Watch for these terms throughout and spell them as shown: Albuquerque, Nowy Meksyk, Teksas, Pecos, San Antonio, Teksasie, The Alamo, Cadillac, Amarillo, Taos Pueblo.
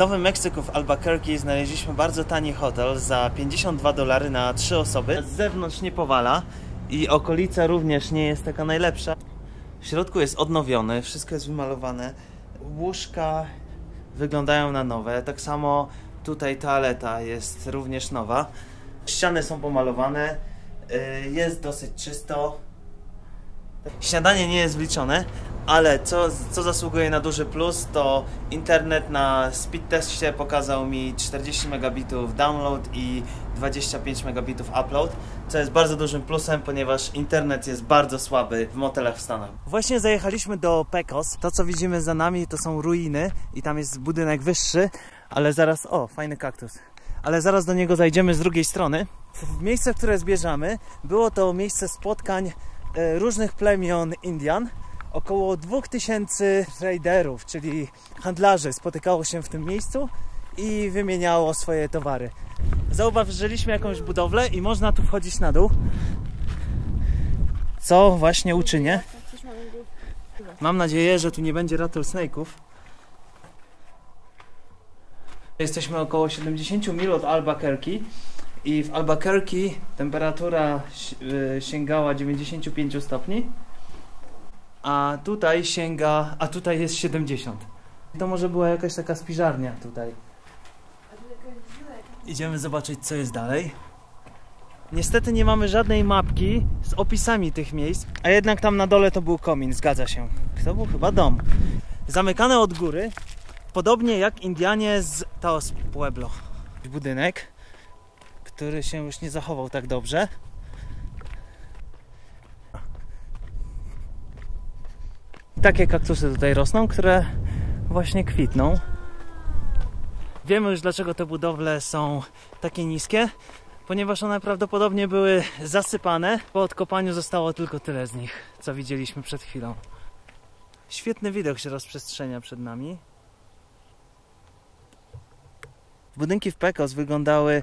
Nowym Meksyku w Albuquerque znaleźliśmy bardzo tani hotel za $52 na 3 osoby. Z zewnątrz nie powala i okolica również nie jest taka najlepsza. W środku jest odnowiony, wszystko jest wymalowane. Łóżka wyglądają na nowe, tak samo tutaj toaleta jest również nowa. Ściany są pomalowane, jest dosyć czysto. Śniadanie nie jest wliczone, ale co zasługuje na duży plus, to internet na speed testie pokazał mi 40 megabitów download i 25 megabitów upload, co jest bardzo dużym plusem, ponieważ internet jest bardzo słaby w motelach w Stanach. Właśnie zajechaliśmy do Pecos. To, co widzimy za nami, to są ruiny i tam jest budynek wyższy, ale zaraz... O, fajny kaktus. Ale zaraz do niego zajdziemy z drugiej strony. Miejsce, w które zbierzamy, było to miejsce spotkań różnych plemion Indian. Około 2000 traderów, czyli handlarzy, spotykało się w tym miejscu i wymieniało swoje towary. Zauważyliśmy jakąś budowlę i można tu wchodzić na dół, co właśnie uczynię. Mam nadzieję, że tu nie będzie rattlesnake'ów. Jesteśmy około 70 mil od Albuquerque i w Albuquerque temperatura sięgała 95 stopni, a tutaj jest 70. To może była jakaś taka spiżarnia tutaj. Idziemy zobaczyć, co jest dalej. Niestety nie mamy żadnej mapki z opisami tych miejsc, a jednak tam na dole to był komin, zgadza się. To był chyba dom. Zamykane od góry, podobnie jak Indianie z Taos Pueblo. Budynek, który się już nie zachował tak dobrze. Takie kaktusy tutaj rosną, które właśnie kwitną. Wiemy już, dlaczego te budowle są takie niskie, ponieważ one prawdopodobnie były zasypane. Po odkopaniu zostało tylko tyle z nich, co widzieliśmy przed chwilą. Świetny widok się rozprzestrzenia przed nami. Budynki w Pecos wyglądały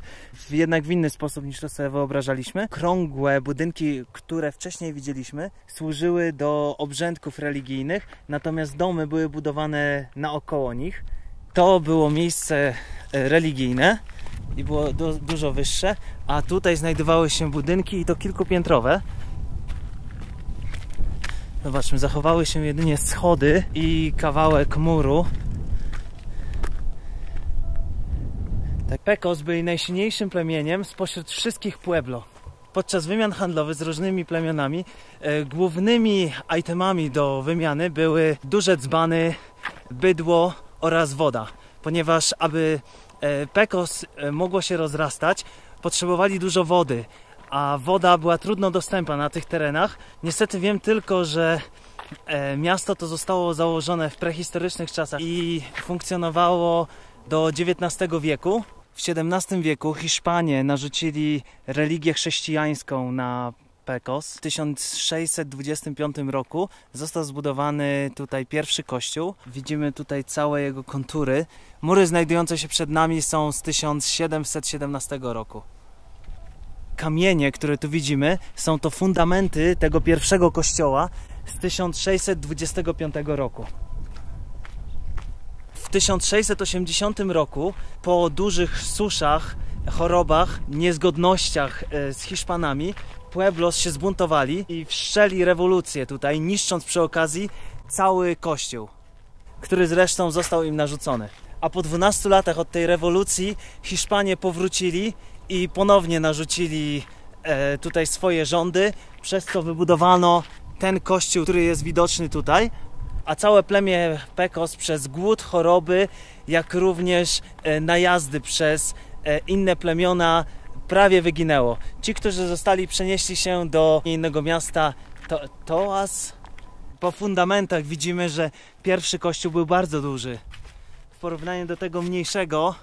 jednak w inny sposób, niż to sobie wyobrażaliśmy. Krągłe budynki, które wcześniej widzieliśmy, służyły do obrzędków religijnych, natomiast domy były budowane naokoło nich. To było miejsce religijne i było dużo wyższe, a tutaj znajdowały się budynki, i to kilkupiętrowe. Zobaczmy, zachowały się jedynie schody i kawałek muru. Pecos byli najsilniejszym plemieniem spośród wszystkich pueblo. Podczas wymian handlowych z różnymi plemionami głównymi itemami do wymiany były duże dzbany, bydło oraz woda. Ponieważ aby Pecos mogło się rozrastać, potrzebowali dużo wody, a woda była trudno dostępna na tych terenach. Niestety wiem tylko, że miasto to zostało założone w prehistorycznych czasach i funkcjonowało do XIX wieku. W XVII wieku Hiszpanie narzucili religię chrześcijańską na Pecos. W 1625 roku został zbudowany tutaj pierwszy kościół. Widzimy tutaj całe jego kontury. Mury znajdujące się przed nami są z 1717 roku. Kamienie, które tu widzimy, są to fundamenty tego pierwszego kościoła z 1625 roku. W 1680 roku, po dużych suszach, chorobach, niezgodnościach z Hiszpanami, pueblos się zbuntowali i wszczęli rewolucję tutaj, niszcząc przy okazji cały kościół, który zresztą został im narzucony. A po 12 latach od tej rewolucji Hiszpanie powrócili i ponownie narzucili tutaj swoje rządy, przez co wybudowano ten kościół, który jest widoczny tutaj. A całe plemię Pecos przez głód, choroby, jak również najazdy przez inne plemiona prawie wyginęło. Ci, którzy zostali, przenieśli się do innego miasta, Taos. Po fundamentach widzimy, że pierwszy kościół był bardzo duży w porównaniu do tego mniejszego.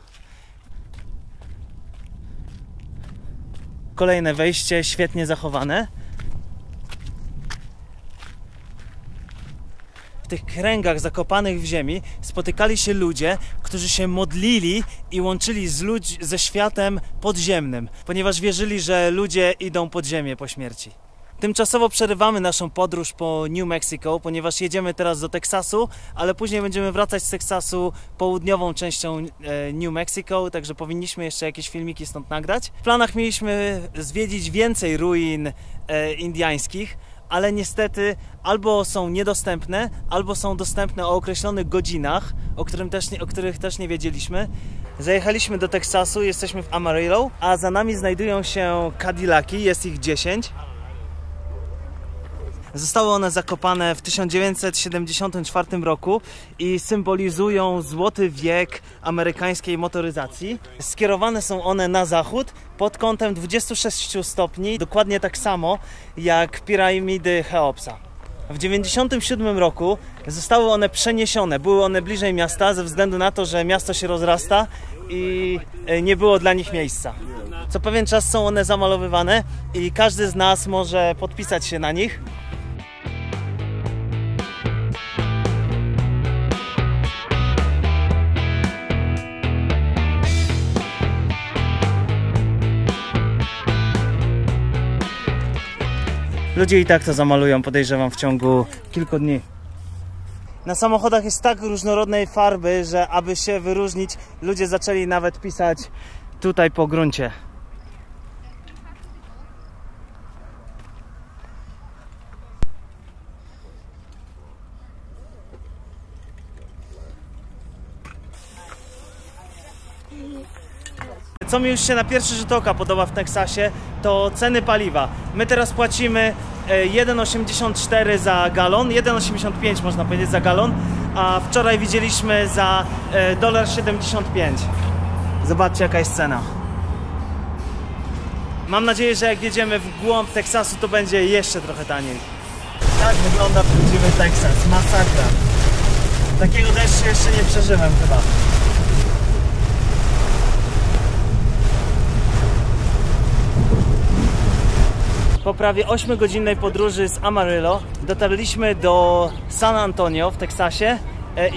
Kolejne wejście, świetnie zachowane. W tych kręgach zakopanych w ziemi spotykali się ludzie, którzy się modlili i łączyli ze światem podziemnym, ponieważ wierzyli, że ludzie idą pod ziemię po śmierci. Tymczasowo przerywamy naszą podróż po New Mexico, ponieważ jedziemy teraz do Teksasu, ale później będziemy wracać z Teksasu południową częścią New Mexico, także powinniśmy jeszcze jakieś filmiki stąd nagrać. W planach mieliśmy zwiedzić więcej ruin indiańskich, ale niestety albo są niedostępne, albo są dostępne o określonych godzinach, o których też nie wiedzieliśmy. Zajechaliśmy do Teksasu, jesteśmy w Amarillo, a za nami znajdują się Cadillaki, jest ich 10. Zostały one zakopane w 1974 roku i symbolizują złoty wiek amerykańskiej motoryzacji. Skierowane są one na zachód pod kątem 26 stopni, dokładnie tak samo jak piramidy Cheopsa. W 1997 roku zostały one przeniesione, były one bliżej miasta ze względu na to, że miasto się rozrasta i nie było dla nich miejsca. Co pewien czas są one zamalowywane i każdy z nas może podpisać się na nich. Ludzie i tak to zamalują, podejrzewam, w ciągu kilku dni. Na samochodach jest tak różnorodnej farby, że aby się wyróżnić, ludzie zaczęli nawet pisać tutaj po gruncie. Co mi już się na pierwszy rzut oka podoba w Teksasie, to ceny paliwa. My teraz płacimy 1,84 za galon, 1,85 można powiedzieć za galon, a wczoraj widzieliśmy za $1,75. Zobaczcie, jaka jest cena. Mam nadzieję, że jak jedziemy w głąb Teksasu, to będzie jeszcze trochę taniej. Tak wygląda prawdziwy Teksas, masakra. Takiego deszczu jeszcze nie przeżyłem chyba. Po prawie 8-godzinnej podróży z Amarillo dotarliśmy do San Antonio w Teksasie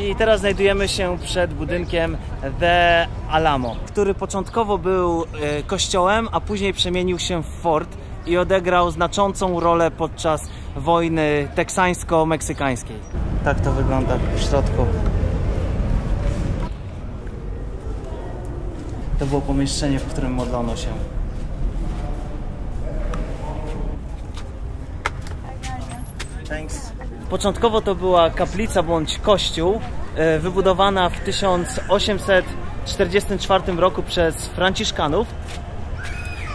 i teraz znajdujemy się przed budynkiem The Alamo, który początkowo był kościołem, a później przemienił się w fort i odegrał znaczącą rolę podczas wojny teksańsko-meksykańskiej. Tak to wygląda w środku. To było pomieszczenie, w którym modlono się. Thanks. Początkowo to była kaplica bądź kościół wybudowana w 1844 roku przez Franciszkanów.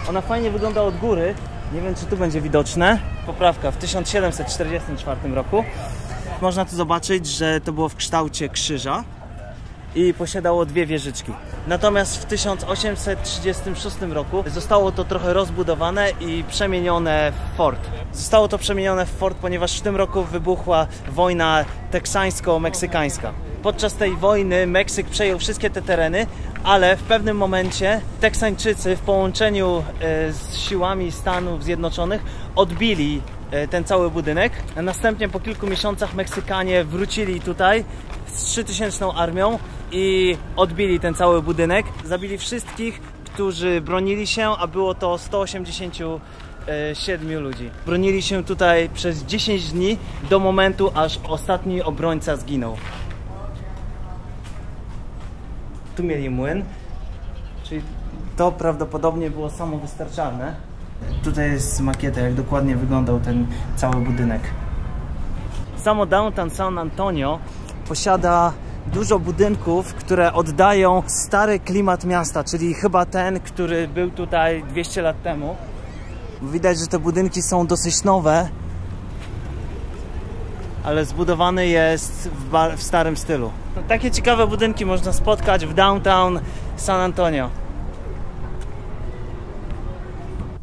Ona fajnie wygląda od góry, nie wiem czy tu będzie widoczne. Poprawka, w 1744 roku. Można tu zobaczyć, że to było w kształcie krzyża i posiadało dwie wieżyczki. Natomiast w 1836 roku zostało to trochę rozbudowane i przemienione w fort. Zostało to przemienione w fort, ponieważ w tym roku wybuchła wojna teksańsko-meksykańska. Podczas tej wojny Meksyk przejął wszystkie te tereny, ale w pewnym momencie Teksańczycy w połączeniu z siłami Stanów Zjednoczonych odbili ten cały budynek. Następnie po kilku miesiącach Meksykanie wrócili tutaj z 3000 armią i odbili ten cały budynek. Zabili wszystkich, którzy bronili się, a było to 187 ludzi. Bronili się tutaj przez 10 dni do momentu, aż ostatni obrońca zginął. Tu mieli młyn, czyli to prawdopodobnie było samowystarczalne. Tutaj jest makieta, jak dokładnie wyglądał ten cały budynek. Samo downtown San Antonio posiada dużo budynków, które oddają stary klimat miasta, czyli chyba ten, który był tutaj 200 lat temu. Widać, że te budynki są dosyć nowe, ale zbudowany jest w starym stylu. No, takie ciekawe budynki można spotkać w downtown San Antonio.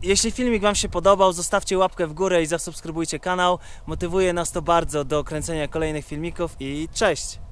Jeśli filmik Wam się podobał, zostawcie łapkę w górę i zasubskrybujcie kanał. Motywuje nas to bardzo do kręcenia kolejnych filmików i cześć!